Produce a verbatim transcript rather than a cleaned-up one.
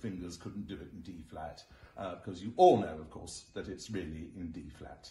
Fingers couldn't do it in D flat, because uh, you all know, of course, that it's really in D flat.